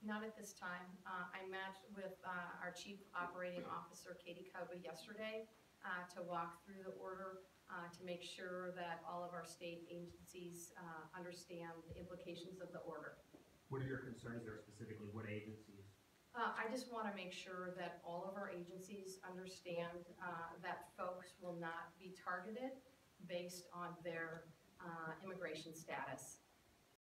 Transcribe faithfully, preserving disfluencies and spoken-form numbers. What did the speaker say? Not at this time. Uh, I met with uh, our Chief Operating Officer, Katie Koba, yesterday uh, to walk through the order uh, to make sure that all of our state agencies uh, understand the implications of the order. What are your concerns there specifically? What agencies? Uh, I just want to make sure that all of our agencies understand uh, that folks will not be targeted based on their uh, immigration status.